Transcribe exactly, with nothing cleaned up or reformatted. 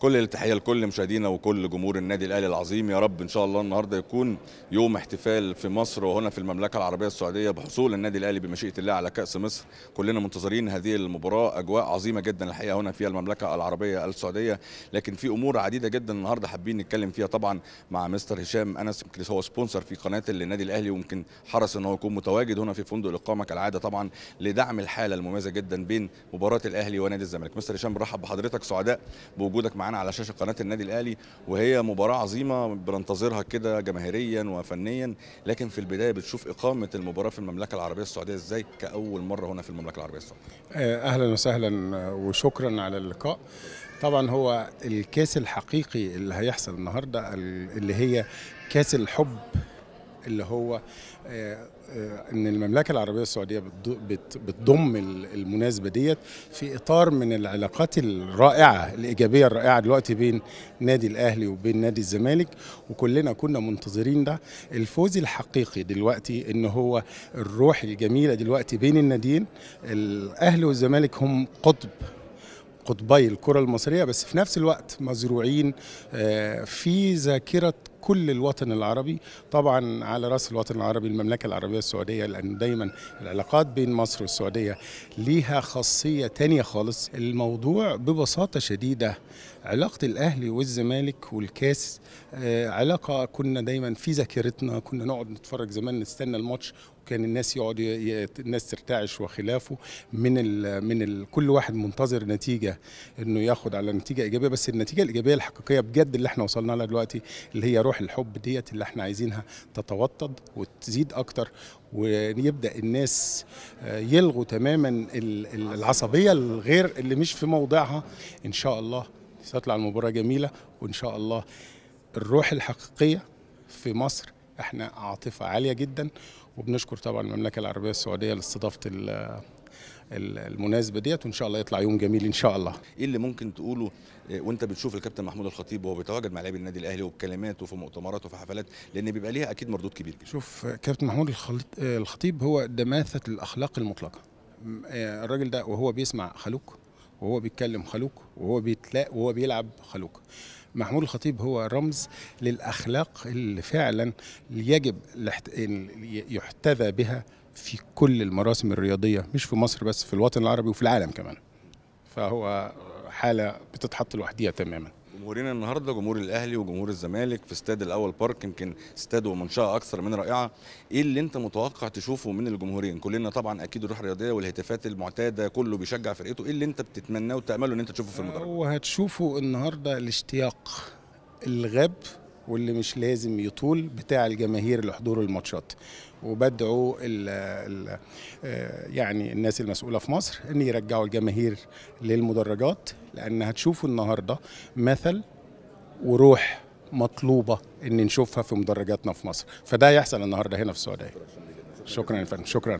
كل التحيه لكل مشاهدينا وكل جمهور النادي الاهلي العظيم. يا رب ان شاء الله النهارده يكون يوم احتفال في مصر وهنا في المملكه العربيه السعوديه بحصول النادي الاهلي بمشيئه الله على كاس مصر. كلنا منتظرين هذه المباراه، اجواء عظيمه جدا الحقيقه هنا في المملكه العربيه السعوديه، لكن في امور عديده جدا النهارده حابين نتكلم فيها طبعا مع مستر هشام انس. يمكن هو سبونسر في قناه النادي الاهلي ويمكن حرص ان هو يكون متواجد هنا في فندق الاقامه كالعاده طبعا لدعم الحاله المميزه جدا بين مباراه الاهلي ونادي الزمالك. مستر هشام برحب بحضرتك، سعداء بوجودك معانا على شاشه قناه النادي الاهلي، وهي مباراه عظيمه بننتظرها كده جماهيريا وفنيا، لكن في البدايه بتشوف اقامه المباراه في المملكه العربيه السعوديه ازاي كاول مره هنا في المملكه العربيه السعوديه؟ اهلا وسهلا وشكرا على اللقاء. طبعا هو الكاس الحقيقي اللي هيحصل النهارده اللي هي كاس الحب، اللي هو ان المملكه العربيه السعوديه بتضم المناسبه ديت في اطار من العلاقات الرائعه الايجابيه الرائعه دلوقتي بين نادي الاهلي وبين نادي الزمالك، وكلنا كنا منتظرين ده. الفوز الحقيقي دلوقتي ان هو الروح الجميله دلوقتي بين الناديين. الاهلي والزمالك هم قطب قطبي الكرة المصرية، بس في نفس الوقت مزروعين في ذاكرة كل الوطن العربي، طبعا على رأس الوطن العربي المملكة العربية السعودية، لأن دايما العلاقات بين مصر والسعودية ليها خاصية تانية خالص. الموضوع ببساطة شديدة علاقة الأهلي والزمالك والكاس علاقة كنا دايما في ذاكرتنا، كنا نقعد نتفرج زمان نستنى الماتش، كان الناس يقعد ي... الناس ترتعش وخلافه من ال... من ال... كل واحد منتظر نتيجه انه ياخد على نتيجه ايجابيه، بس النتيجه الايجابيه الحقيقيه بجد اللي احنا وصلنا لها دلوقتي اللي هي روح الحب ديت اللي احنا عايزينها تتوطد وتزيد اكتر، ويبدا الناس يلغوا تماما العصبيه الغير اللي مش في موضعها. ان شاء الله هتطلع المباراه جميله، وان شاء الله الروح الحقيقيه في مصر احنا عاطفه عاليه جدا، وبنشكر طبعا المملكه العربيه السعوديه لاستضافه المناسبه ديت، وان شاء الله يطلع يوم جميل ان شاء الله. ايه اللي ممكن تقوله وانت بتشوف الكابتن محمود الخطيب وهو بيتواجد مع لاعبي النادي الاهلي وبكلماته في مؤتمراته وفي حفلات، لان بيبقى ليها اكيد مردود كبير جدا؟ شوف كابتن محمود الخطيب هو دماثه الاخلاق المطلقه. الراجل ده وهو بيسمع خلوق، وهو بيتكلم خلوق، وهو بيتلاق، وهو بيلعب خلوق. محمود الخطيب هو رمز للأخلاق اللي فعلا يجب يحتذى بها في كل المراسم الرياضية، مش في مصر بس، في الوطن العربي وفي العالم كمان، فهو حالة بتتحط لوحديها تماما. جمهورنا النهارده جمهور الاهلي وجمهور الزمالك في استاد الاول بارك، يمكن استاد ومنشاه اكثر من رائعه. ايه اللي انت متوقع تشوفه من الجمهورين؟ كلنا طبعا اكيد الروح الرياضيه والهتافات المعتاده، كله بيشجع فرقته. ايه اللي انت بتتمناه وتامله ان انت تشوفه في المدرج؟ وهتشوفه النهارده الاشتياق الغاب واللي مش لازم يطول بتاع الجماهير لحضور الماتشات، وبدعو ال ال يعني الناس المسؤوله في مصر ان يرجعوا الجماهير للمدرجات، لان هتشوفوا النهارده مثل وروح مطلوبه ان نشوفها في مدرجاتنا في مصر، فده هيحصل النهارده هنا في السعوديه. شكرا يا فندم، شكرا.